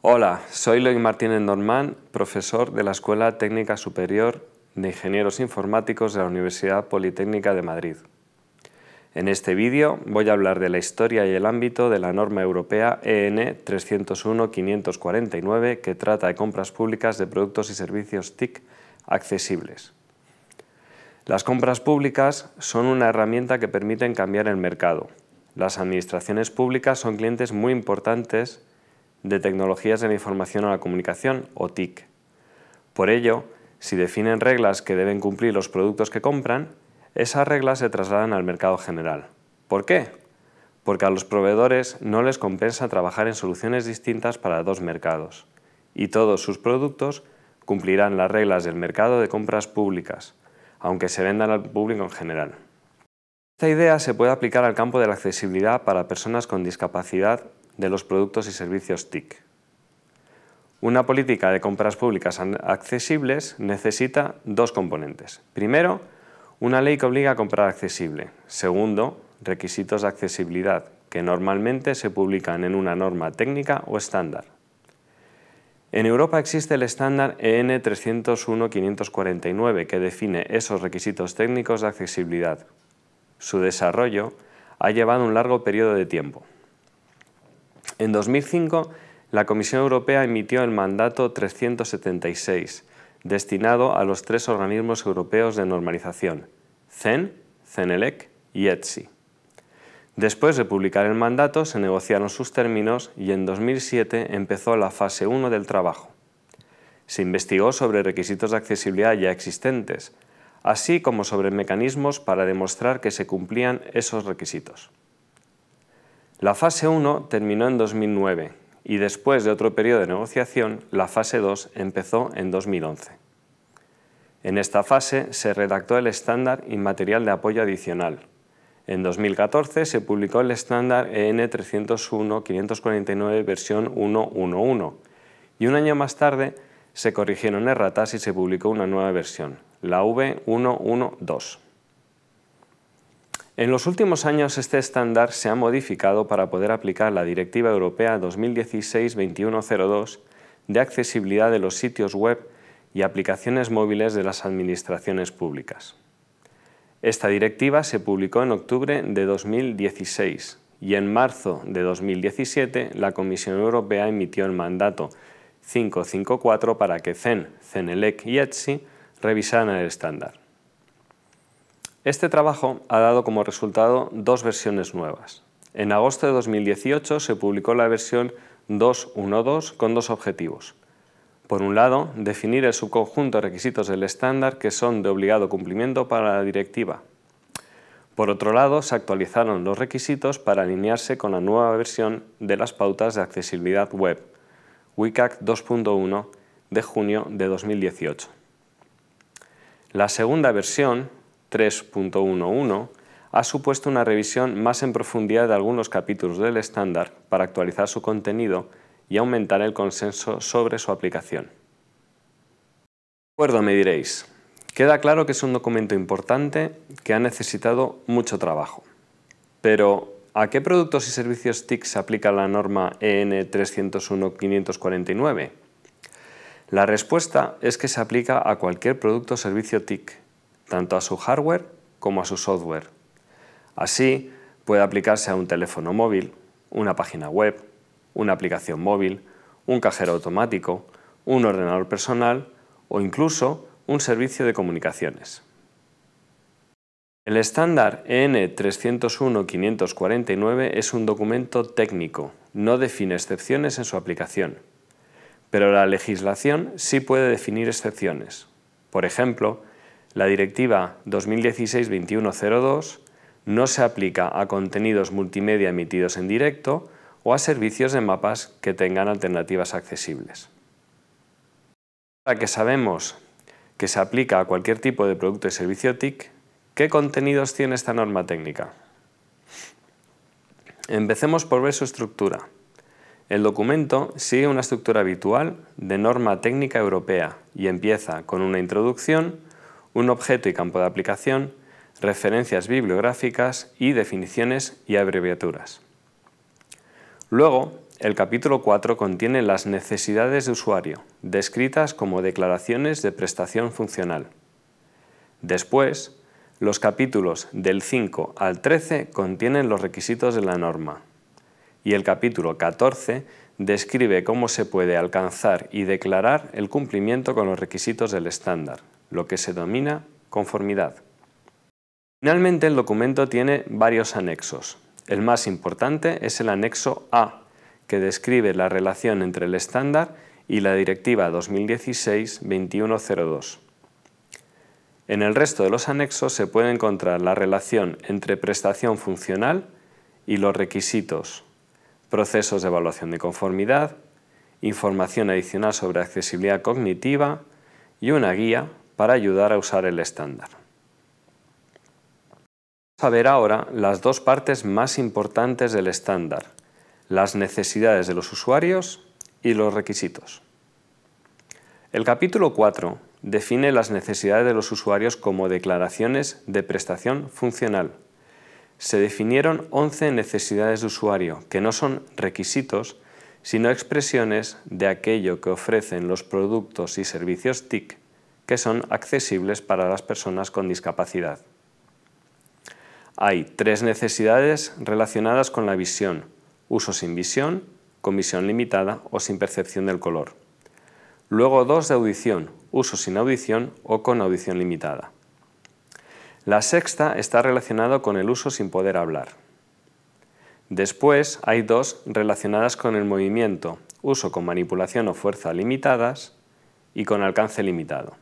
Hola, soy Loïc Martínez Normand, profesor de la Escuela Técnica Superior de Ingenieros Informáticos de la Universidad Politécnica de Madrid. En este vídeo voy a hablar de la historia y el ámbito de la norma europea EN 301-549 que trata de compras públicas de productos y servicios TIC accesibles. Las compras públicas son una herramienta que permiten cambiar el mercado. Las administraciones públicas son clientes muy importantes de tecnologías de la información a la comunicación, o TIC. Por ello, si definen reglas que deben cumplir los productos que compran, esas reglas se trasladan al mercado general. ¿Por qué? Porque a los proveedores no les compensa trabajar en soluciones distintas para dos mercados, y todos sus productos cumplirán las reglas del mercado de compras públicas, aunque se vendan al público en general. Esta idea se puede aplicar al campo de la accesibilidad para personas con discapacidad de los productos y servicios TIC. Una política de compras públicas accesibles necesita dos componentes. Primero, una ley que obliga a comprar accesible. Segundo, requisitos de accesibilidad, que normalmente se publican en una norma técnica o estándar. En Europa existe el estándar EN 301-549, que define esos requisitos técnicos de accesibilidad. Su desarrollo ha llevado un largo periodo de tiempo. En 2005, la Comisión Europea emitió el mandato 376, destinado a los tres organismos europeos de normalización, CEN, CENELEC y ETSI. Después de publicar el mandato, se negociaron sus términos y en 2007 empezó la fase 1 del trabajo. Se investigó sobre requisitos de accesibilidad ya existentes, así como sobre mecanismos para demostrar que se cumplían esos requisitos. La fase 1 terminó en 2009 y después de otro periodo de negociación, la fase 2 empezó en 2011. En esta fase se redactó el estándar y material de apoyo adicional. En 2014 se publicó el estándar EN 301-549 versión 1.1.1 y un año más tarde se corrigieron erratas y se publicó una nueva versión, la V1.1.2. En los últimos años este estándar se ha modificado para poder aplicar la Directiva Europea 2016-2102 de accesibilidad de los sitios web y aplicaciones móviles de las administraciones públicas. Esta directiva se publicó en octubre de 2016 y en marzo de 2017 la Comisión Europea emitió el mandato 554 para que CEN, CENELEC y ETSI revisaran el estándar. Este trabajo ha dado como resultado dos versiones nuevas. En agosto de 2018 se publicó la versión 2.1.2 con dos objetivos. Por un lado, definir el subconjunto de requisitos del estándar que son de obligado cumplimiento para la directiva. Por otro lado, se actualizaron los requisitos para alinearse con la nueva versión de las pautas de accesibilidad web, WCAG 2.1, de junio de 2018. La segunda versión 3.1.1 ha supuesto una revisión más en profundidad de algunos capítulos del estándar para actualizar su contenido y aumentar el consenso sobre su aplicación. De acuerdo, me diréis, queda claro que es un documento importante que ha necesitado mucho trabajo. Pero, ¿a qué productos y servicios TIC se aplica la norma EN 301-549? La respuesta es que se aplica a cualquier producto o servicio TIC, tanto a su hardware como a su software. Así, puede aplicarse a un teléfono móvil, una página web, una aplicación móvil, un cajero automático, un ordenador personal o incluso un servicio de comunicaciones. El estándar EN 301-549 es un documento técnico, no define excepciones en su aplicación, pero la legislación sí puede definir excepciones. Por ejemplo, la Directiva 2016-2102 no se aplica a contenidos multimedia emitidos en directo o a servicios de mapas que tengan alternativas accesibles. Ahora que sabemos que se aplica a cualquier tipo de producto y servicio TIC, ¿qué contenidos tiene esta norma técnica? Empecemos por ver su estructura. El documento sigue una estructura habitual de norma técnica europea y empieza con una introducción, un objeto y campo de aplicación, referencias bibliográficas y definiciones y abreviaturas. Luego, el capítulo 4 contiene las necesidades de usuario, descritas como declaraciones de prestación funcional. Después, los capítulos del 5 al 13 contienen los requisitos de la norma. Y el capítulo 14 describe cómo se puede alcanzar y declarar el cumplimiento con los requisitos del estándar, lo que se denomina conformidad. Finalmente, el documento tiene varios anexos. El más importante es el anexo A, que describe la relación entre el estándar y la Directiva 2016-2102. En el resto de los anexos se puede encontrar la relación entre prestación funcional y los requisitos, procesos de evaluación de conformidad, información adicional sobre accesibilidad cognitiva y una guía para ayudar a usar el estándar. Vamos a ver ahora las dos partes más importantes del estándar, las necesidades de los usuarios y los requisitos. El capítulo 4 define las necesidades de los usuarios como declaraciones de prestación funcional. Se definieron 11 necesidades de usuario, que no son requisitos, sino expresiones de aquello que ofrecen los productos y servicios TIC, que son accesibles para las personas con discapacidad. Hay 3 necesidades relacionadas con la visión: uso sin visión, con visión limitada o sin percepción del color. Luego 2 de audición, uso sin audición o con audición limitada. La sexta está relacionada con el uso sin poder hablar. Después hay 2 relacionadas con el movimiento, uso con manipulación o fuerza limitadas y con alcance limitado.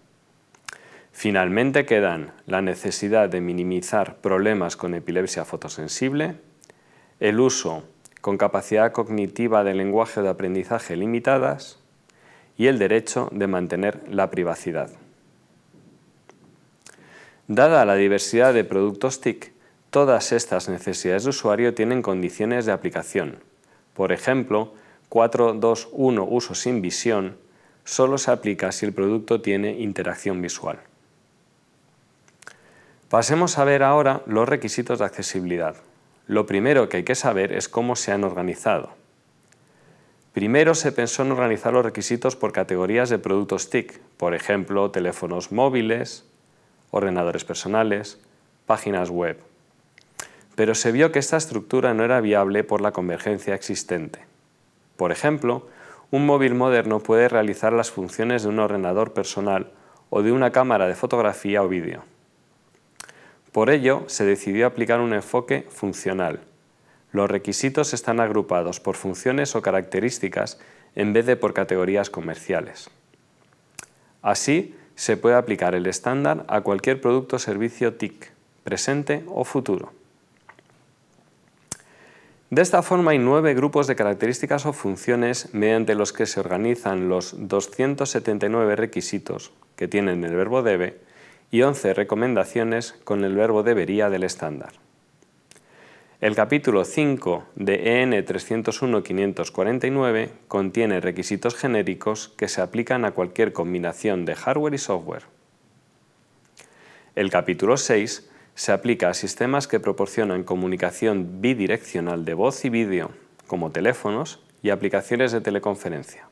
Finalmente quedan la necesidad de minimizar problemas con epilepsia fotosensible, el uso con capacidad cognitiva de lenguaje o de aprendizaje limitadas y el derecho de mantener la privacidad. Dada la diversidad de productos TIC, todas estas necesidades de usuario tienen condiciones de aplicación. Por ejemplo, 4.2.1 uso sin visión solo se aplica si el producto tiene interacción visual. Pasemos a ver ahora los requisitos de accesibilidad. Lo primero que hay que saber es cómo se han organizado. Primero se pensó en organizar los requisitos por categorías de productos TIC, por ejemplo, teléfonos móviles, ordenadores personales, páginas web. Pero se vio que esta estructura no era viable por la convergencia existente. Por ejemplo, un móvil moderno puede realizar las funciones de un ordenador personal o de una cámara de fotografía o vídeo. Por ello, se decidió aplicar un enfoque funcional. Los requisitos están agrupados por funciones o características en vez de por categorías comerciales. Así, se puede aplicar el estándar a cualquier producto o servicio TIC, presente o futuro. De esta forma hay 9 grupos de características o funciones mediante los que se organizan los 279 requisitos que tienen el verbo debe y 11 recomendaciones con el verbo debería del estándar. El capítulo 5 de EN 301-549 contiene requisitos genéricos que se aplican a cualquier combinación de hardware y software. El capítulo 6 se aplica a sistemas que proporcionan comunicación bidireccional de voz y vídeo, como teléfonos y aplicaciones de teleconferencia.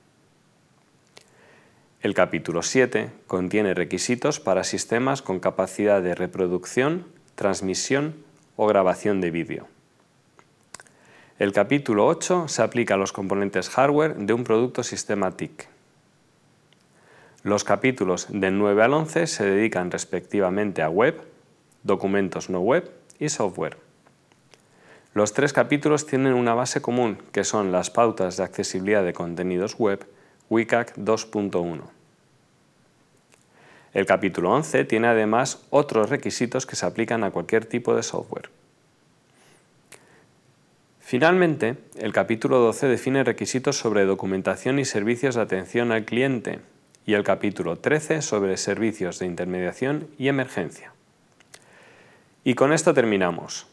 El capítulo 7 contiene requisitos para sistemas con capacidad de reproducción, transmisión o grabación de vídeo. El capítulo 8 se aplica a los componentes hardware de un producto sistema TIC. Los capítulos del 9 al 11 se dedican respectivamente a web, documentos no web y software. Los 3 capítulos tienen una base común, que son las pautas de accesibilidad de contenidos web, WCAG 2.1. El capítulo 11 tiene además otros requisitos que se aplican a cualquier tipo de software. Finalmente, el capítulo 12 define requisitos sobre documentación y servicios de atención al cliente y el capítulo 13 sobre servicios de intermediación y emergencia. Y con esto terminamos.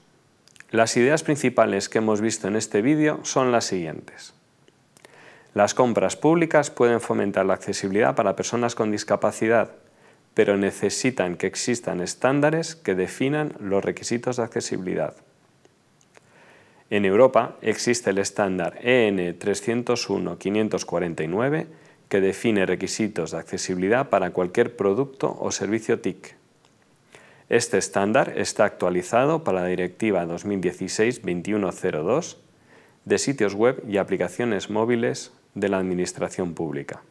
Las ideas principales que hemos visto en este vídeo son las siguientes. Las compras públicas pueden fomentar la accesibilidad para personas con discapacidad, pero necesitan que existan estándares que definan los requisitos de accesibilidad. En Europa existe el estándar EN 301-549 que define requisitos de accesibilidad para cualquier producto o servicio TIC. Este estándar está actualizado para la Directiva 2016-2102 de sitios web y aplicaciones móviles de la Administración Pública.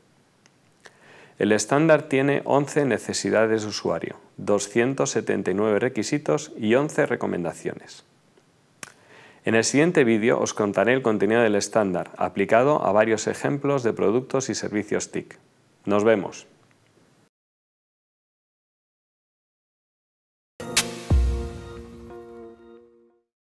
El estándar tiene 11 necesidades de usuario, 279 requisitos y 11 recomendaciones. En el siguiente vídeo os contaré el contenido del estándar, aplicado a varios ejemplos de productos y servicios TIC. ¡Nos vemos!